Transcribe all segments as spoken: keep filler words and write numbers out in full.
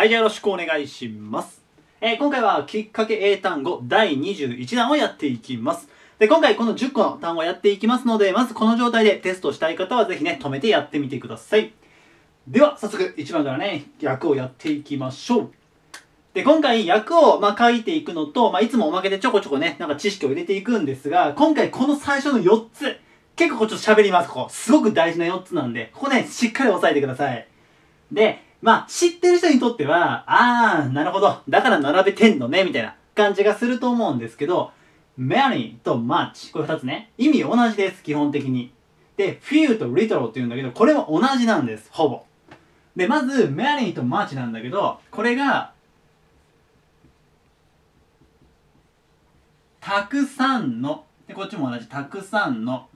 はい、じゃあよろしくお願いします。えー、今回はきっかけ英単語だいにじゅういちだんをやっていきます。で、今回このじゅっこの単語をやっていきますので、まずこの状態でテストしたい方はぜひね、止めてやってみてください。では、早速いちばんからね、訳をやっていきましょう。で、今回訳をまあ書いていくのと、まあ、いつもおまけでちょこちょこね、なんか知識を入れていくんですが、今回この最初のよっつ、結構ちょっと喋ります、ここ。すごく大事なよっつなんで、ここね、しっかり押さえてください。で、まあ、知ってる人にとっては、あー、なるほど、だから並べてんのね、みたいな感じがすると思うんですけど、many と much、これふたつね、意味同じです、基本的に。で、few と little って言うんだけど、これも同じなんです、ほぼ。で、まず、many と much なんだけど、これが、たくさんの、で、こっちも同じ、たくさんの、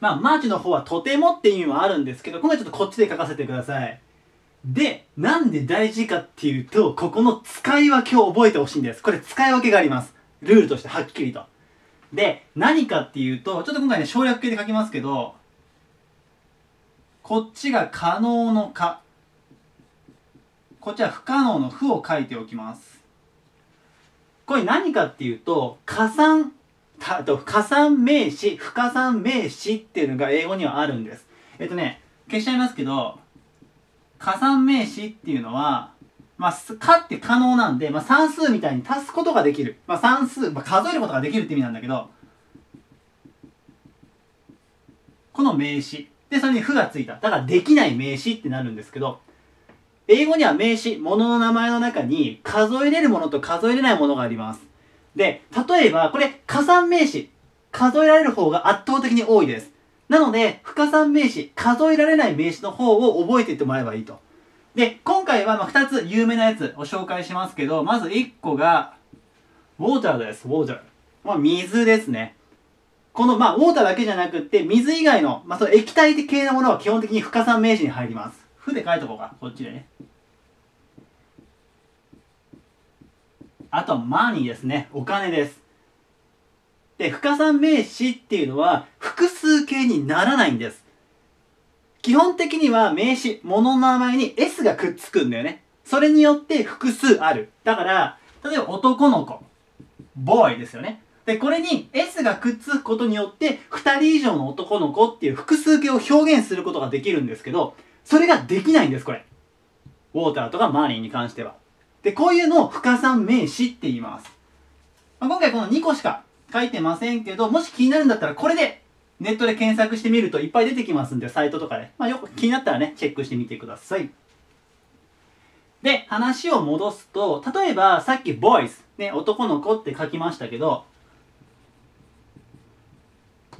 まあ、マーチの方はとてもっていう意味もあるんですけど、今回ちょっとこっちで書かせてください。で、なんで大事かっていうと、ここの使い分けを覚えてほしいんです。これ使い分けがあります。ルールとしてはっきりと。で、何かっていうと、ちょっと今回ね、省略形で書きますけど、こっちが可能の可。こっちは不可能の不を書いておきます。これ何かっていうと、加算。あと、加算名詞、不加算名詞っていうのが英語にはあるんです。えっとね、消しちゃいますけど、加算名詞っていうのは、まあ、かって可能なんで、まあ、算数みたいに足すことができる。まあ、算数、まあ、数えることができるって意味なんだけど、この名詞。で、それに不がついた。だから、できない名詞ってなるんですけど、英語には名詞、物の名前の中に、数えれるものと数えれないものがあります。で、例えば、これ、加算名詞、数えられる方が圧倒的に多いです。なので、不加算名詞、数えられない名詞の方を覚えていってもらえばいいと。で、今回はまあふたつ有名なやつを紹介しますけど、まずいっこが、water です、water。まあ、水ですね。この、まあ、water だけじゃなくって、水以外の、まあ、その液体系のものは基本的に不加算名詞に入ります。負で書いとこうか、こっちでね。あとはマニーですね。お金です。で、不加算名詞っていうのは複数形にならないんです。基本的には名詞、物の名前に エス がくっつくんだよね。それによって複数ある。だから、例えば男の子、ボーイですよね。で、これに エス がくっつくことによってふたり以上の男の子っていう複数形を表現することができるんですけど、それができないんです、これ。ウォーターとかマニーに関しては。で、こういうのを不加算名詞って言います。まあ、今回このにこしか書いてませんけど、もし気になるんだったらこれでネットで検索してみるといっぱい出てきますんで、サイトとかで。まあ、よく気になったらね、チェックしてみてください。で、話を戻すと、例えばさっき boys、ね、男の子って書きましたけど、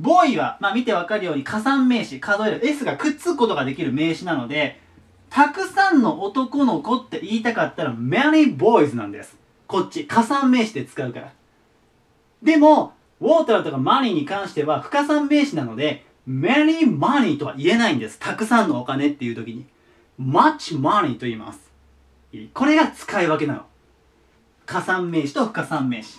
boy は、まあ、見てわかるように加算名詞、数える エス がくっつくことができる名詞なので、たくさんの男の子って言いたかったら many boys なんです。こっち。加算名詞で使うから。でも、water とか money に関しては不加算名詞なので many money とは言えないんです。たくさんのお金っていう時に。much money と言います。これが使い分けなの。加算名詞と不加算名詞。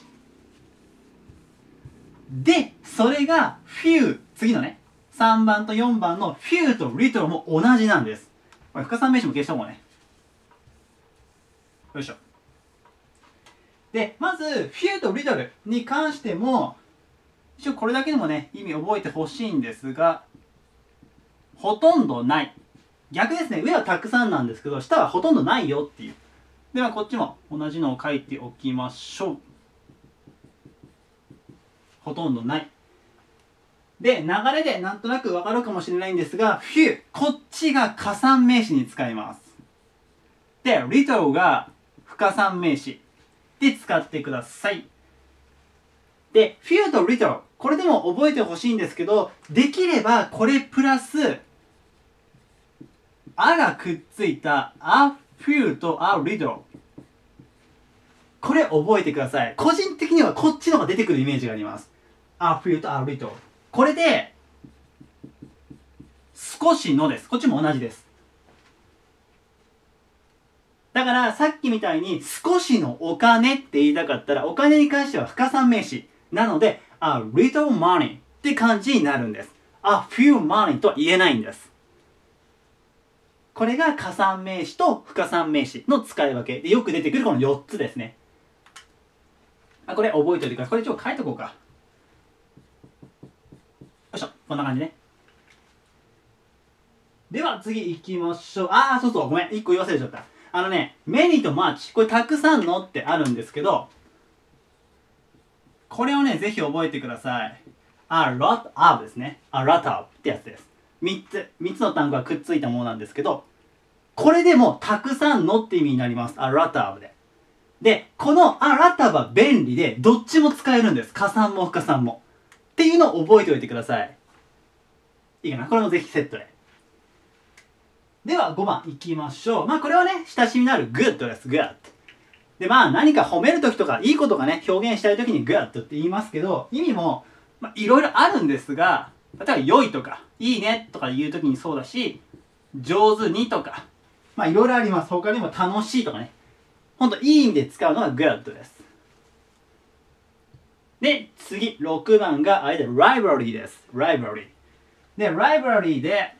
で、それが few。次のね。さんばんとよんばんの few と little も同じなんです。これ、不可算名詞も消しとこうね。よいしょ。で、まず、few と little に関しても、一応これだけでもね、意味覚えてほしいんですが、ほとんどない。逆ですね、上はたくさんなんですけど、下はほとんどないよっていう。では、こっちも同じのを書いておきましょう。ほとんどない。で、流れでなんとなくわかるかもしれないんですが、few、こっちが加算名詞に使います。で、little が不加算名詞で使ってください。で、few と little、これでも覚えてほしいんですけど、できればこれプラス、あがくっついた a few と a little。これ覚えてください。個人的にはこっちの方が出てくるイメージがあります。a few と a little。これで、少しのです。こっちも同じです。だから、さっきみたいに、少しのお金って言いたかったら、お金に関しては不加算名詞。なので、a little money って感じになるんです。a few money とは言えないんです。これが加算名詞と不加算名詞の使い分けでよく出てくるこのよっつですね。あ、これ覚えておいてください。これ一応書いとこうか。よいしょ、こんな感じね。では次行きましょう。ああ、そうそう、ごめん、いっこ言わせちゃった。あのね、メニとマーチ、これたくさんのってあるんですけど、これをね、ぜひ覚えてください。a lot of ですね。a lot of ってやつです。みっつ、みっつの単語がくっついたものなんですけど、これでもたくさんのって意味になります。a lot of で。で、この a lot of は便利で、どっちも使えるんです。加算も不加算も。っていうのを覚えておいてください。いいかな？これもぜひセットで。ではごばんいきましょう。まあこれはね、親しみのある good です。good。で、まあ何か褒めるときとか、いいことがね、表現したいときに good って言いますけど、意味も、まあいろいろあるんですが、例えば良いとか、いいねとか言うときにそうだし、上手にとか、まあいろいろあります。他にも楽しいとかね。ほんといい意味で使うのが good です。で、次、ろくばんが、あれで rivalry です。rivalry。で、rivalry で、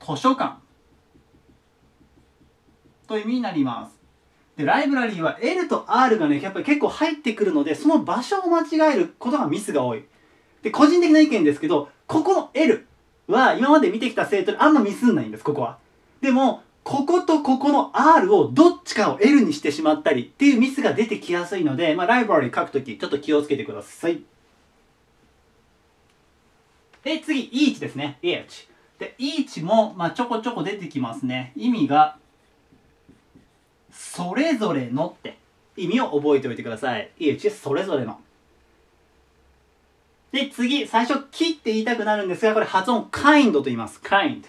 図書館という意味になります。で、ライブラリーは エル と アール がね、やっぱり結構入ってくるので、その場所を間違えることがミスが多い。で、個人的な意見ですけど、ここの エル は今まで見てきた生徒にあんまミスんないんです、ここは。でも、こことここの アール をどっちかを エル にしてしまったりっていうミスが出てきやすいので、まあ、ライブラリー書くとき、ちょっと気をつけてください。で、次、each ですね。each。で、each も、まあ、ちょこちょこ出てきますね。意味が、それぞれのって意味を覚えておいてください。each それぞれの。で、次、最初、きって言いたくなるんですが、これ発音 kind と言います。kind。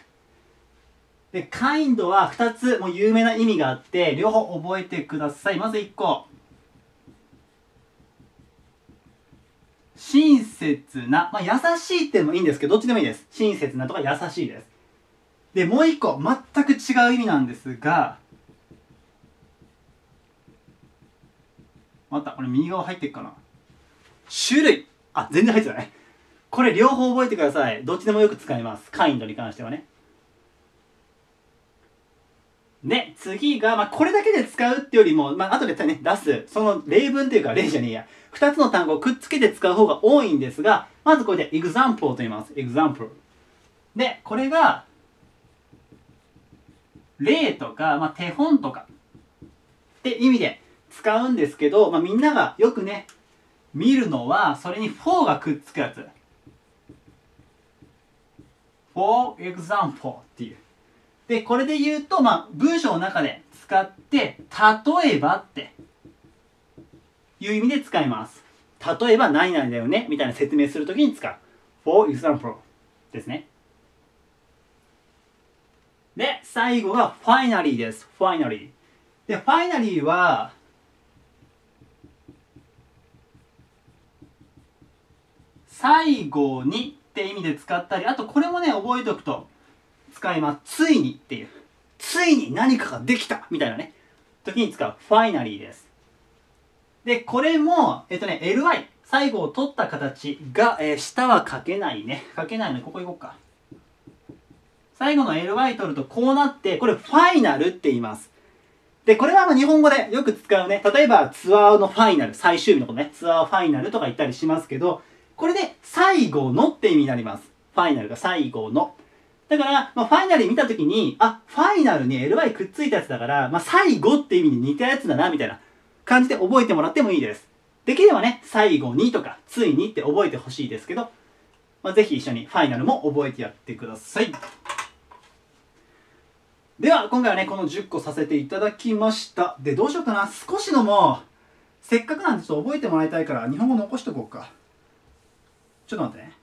で、kind はふたつもう有名な意味があって、両方覚えてください。まずいっこ。親切な。まあ、優しいってもいいんですけど、どっちでもいいです。親切なとか優しいです。で、もう一個、全く違う意味なんですが、また、これ右側入ってるかな。種類。あ、全然入ってない。これ両方覚えてください。どっちでもよく使います。カインドに関してはね。で、次が、まあ、これだけで使うってよりも、まあ、後でね、出す、その例文というか、例じゃねえや、二つの単語をくっつけて使う方が多いんですが、まずこれで example と言います。example。で、これが、例とか、まあ、手本とか、って意味で使うんですけど、まあ、みんながよくね、見るのは、それに for がくっつくやつ。for example っていう。で、これで言うと、まあ、文章の中で使って、例えばっていう意味で使います。例えば、何々だよねみたいな説明するときに使う。for example ですね。で、最後が finally です。finally。で、finally は、最後にって意味で使ったり、あとこれもね、覚えておくと、使います。ついにっていう。ついに何かができたみたいなね。時に使う。finally です。で、これも、えっとね、ly。最後を取った形が、えー、下は書けないね。書けないので、ここ行こうか。最後の ly 取るとこうなって、これ final って言います。で、これはあの日本語でよく使うね。例えば、ツアーのファイナル。最終日のことね。ツアーファイナルとか言ったりしますけど、これで最後のって意味になります。ファイナルが最後の。だから、まあ、ファイナル見たときに、あ、ファイナルに エルワイ くっついたやつだから、まあ、最後って意味に似たやつだな、みたいな感じで覚えてもらってもいいです。できればね、最後にとか、ついにって覚えてほしいですけど、まあ、ぜひ一緒にファイナルも覚えてやってください。では、今回はね、このじゅっこさせていただきました。で、どうしようかな。少しのも、せっかくなんでちょっと覚えてもらいたいから、日本語残しておこうか。ちょっと待ってね。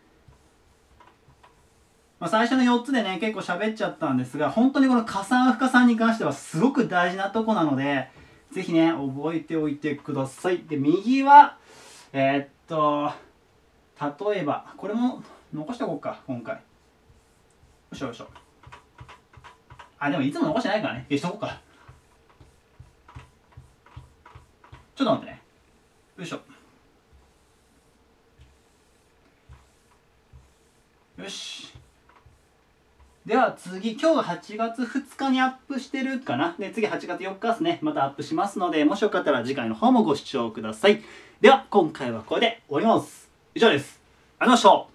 まあ最初のよっつでね、結構喋っちゃったんですが、本当にこの加算不加算に関してはすごく大事なとこなので、ぜひね、覚えておいてください。で、右は、えー、っと、例えば、これも残しておこうか、今回。よいしょよいしょ。あ、でもいつも残してないからね。消しとこうか。ちょっと待ってね。よいしょ。よし。では次、今日ははちがつふつかにアップしてるかな。で、次はちがつよっかですね。またアップしますので、もしよかったら次回の方もご視聴ください。では、今回はこれで終わります。以上です。ありがとうございました。